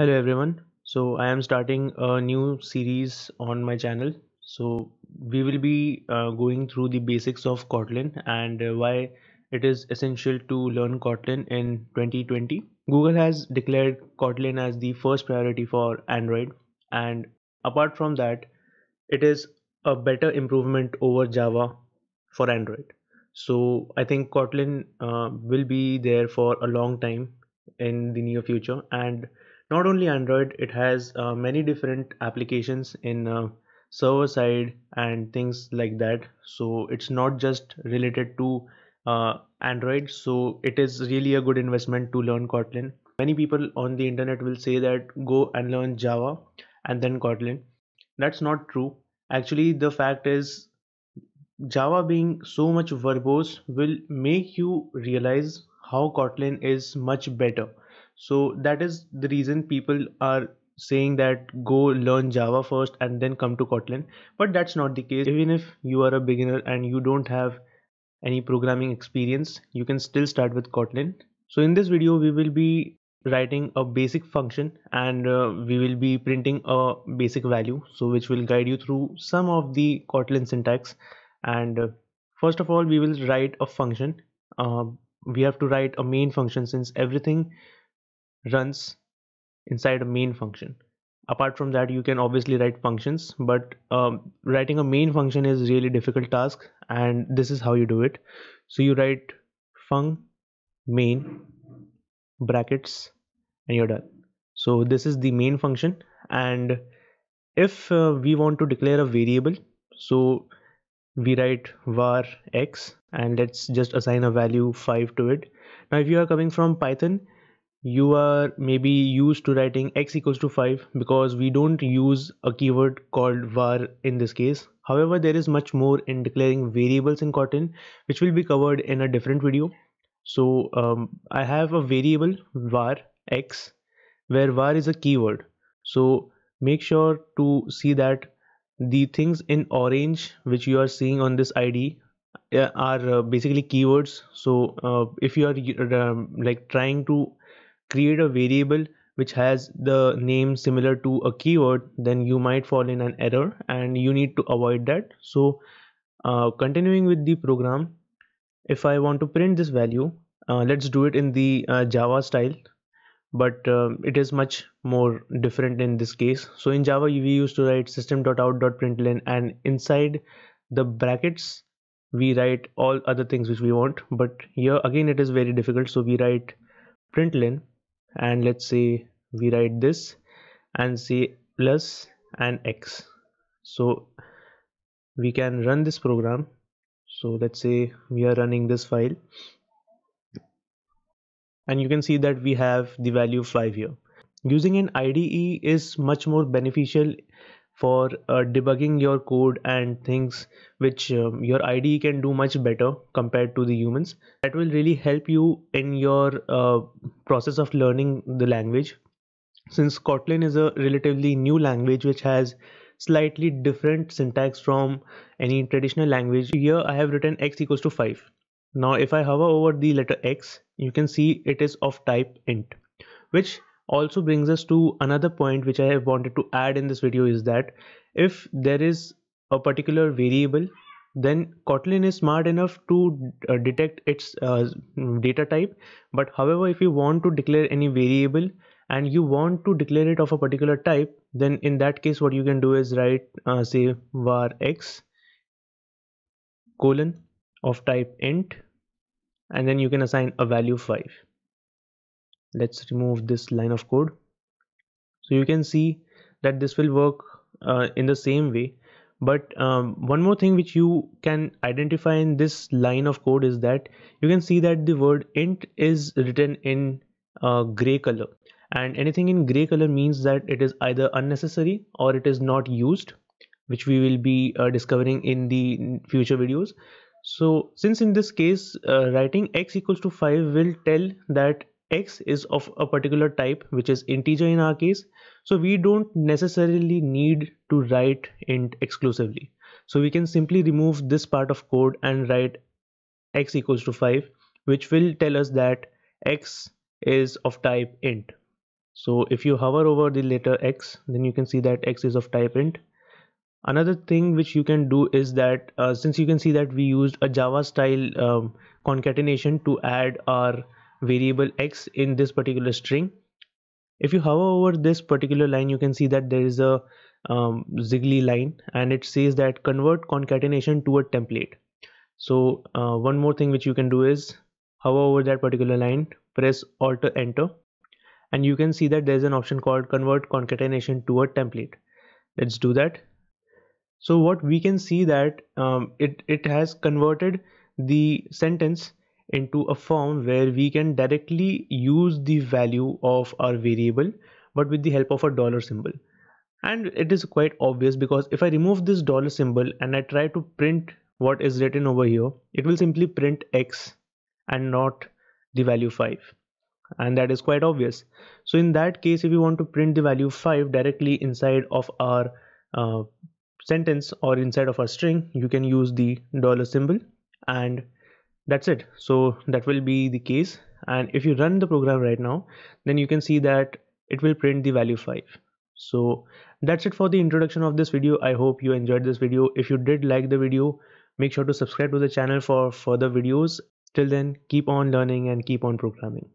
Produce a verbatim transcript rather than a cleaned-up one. Hello everyone. So I am starting a new series on my channel. So we will be uh, going through the basics of Kotlin and uh, why it is essential to learn Kotlin in twenty twenty. Google has declared Kotlin as the first priority for Android, and apart from that, it is a better improvement over Java for Android. So I think Kotlin uh, will be there for a long time in the near future, and not only Android, it has uh, many different applications in uh, server side and things like that. So it's not just related to uh, Android. So it is really a good investment to learn Kotlin. Many people on the internet will say that go and learn Java and then Kotlin. That's not true. Actually, the fact is Java being so much verbose will make you realize how Kotlin is much better. So that is the reason people are saying that go learn Java first and then come to Kotlin, but that's not the case. Even if you are a beginner and you don't have any programming experience, you can still start with Kotlin. So in this video, we will be writing a basic function, and uh, we will be printing a basic value, so which will guide you through some of the Kotlin syntax. And uh, first of all, we will write a function. Uh, we have to write a main function since everything runs inside a main function. Apart from that, you can obviously write functions, but um, writing a main function is a really difficult task, and this is how you do it. So you write func main brackets and you're done. So this is the main function, and if uh, we want to declare a variable, so we write var x, and let's just assign a value five to it. Now if you are coming from Python, you are maybe used to writing x equals to five because we don't use a keyword called var in this case. However, there is much more in declaring variables in Kotlin, which will be covered in a different video. So um, I have a variable var x where var is a keyword. So make sure to see that the things in orange which you are seeing on this I D are uh, basically keywords. So uh, if you are uh, like trying to create a variable which has the name similar to a keyword, then you might fall in an error and you need to avoid that. So uh, continuing with the program, if I want to print this value, uh, let's do it in the uh, Java style, but uh, it is much more different in this case. So in Java, we used to write system dot out dot println, and inside the brackets we write all other things which we want, but here again it is very difficult. So we write println, and let's say we write this and say plus and x. So we can run this program. So let's say we are running this file, and you can see that we have the value five here. Using an I D E is much more beneficial for uh, debugging your code and things which um, your I D E can do much better compared to the humans. That will really help you in your uh, process of learning the language, since Kotlin is a relatively new language which has slightly different syntax from any traditional language. Here I have written x equals to five. Now if I hover over the letter x, you can see it is of type int, which also brings us to another point which I have wanted to add in this video, is that if there is a particular variable, then Kotlin is smart enough to uh, detect its uh, data type. But however, if you want to declare any variable and you want to declare it of a particular type, then in that case what you can do is write uh, say var x colon of type int, and then you can assign a value five. Let's remove this line of code. So you can see that this will work uh, in the same way, but um, one more thing which you can identify in this line of code is that you can see that the word int is written in uh, gray color, and anything in gray color means that it is either unnecessary or it is not used, which we will be uh, discovering in the future videos. So since in this case uh, writing x equals to five will tell that x is of a particular type, which is integer in our case, so we don't necessarily need to write int exclusively. So we can simply remove this part of code and write x equals to five, which will tell us that x is of type int. So if you hover over the letter X, then you can see that X is of type int. Another thing which you can do is that uh, since you can see that we used a Java style um, concatenation to add our variable X in this particular string. If you hover over this particular line, you can see that there is a um, ziggly line and it says that convert concatenation to a template. So uh, one more thing which you can do is hover over that particular line, press Alt Enter, and you can see that there is an option called convert concatenation to a template. Let's do that. So what we can see that um, it, it has converted the sentence into a form where we can directly use the value of our variable, but with the help of a dollar symbol. And it is quite obvious, because if I remove this dollar symbol and I try to print what is written over here, it will simply print X and not the value five. And that is quite obvious. So in that case, if you want to print the value five directly inside of our uh, sentence or inside of our string, you can use the dollar symbol, and that's it. So that will be the case. And if you run the program right now, then you can see that it will print the value five. So that's it for the introduction of this video. I hope you enjoyed this video. If you did like the video, make sure to subscribe to the channel for further videos. Till then, keep on learning and keep on programming.